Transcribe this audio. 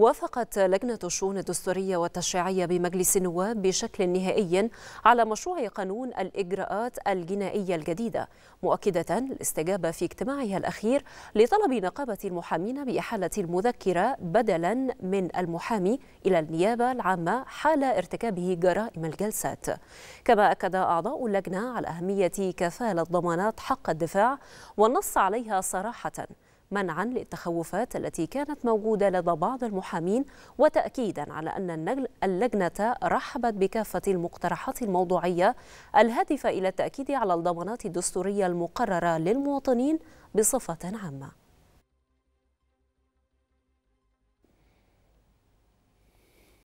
وافقت لجنة الشؤون الدستورية والتشريعية بمجلس النواب بشكل نهائي على مشروع قانون الإجراءات الجنائية الجديدة، مؤكدة الاستجابة في اجتماعها الأخير لطلب نقابة المحامين بإحالة المذكرة بدلا من المحامي إلى النيابة العامة حال ارتكابه جرائم الجلسات. كما أكد أعضاء اللجنة على أهمية كفالة ضمانات حق الدفاع والنص عليها صراحة، منعا للتخوفات التي كانت موجودة لدى بعض المحامين، وتأكيدا على أن اللجنة رحبت بكافة المقترحات الموضوعية الهادفة إلى التأكيد على الضمانات الدستورية المقررة للمواطنين بصفة عامة.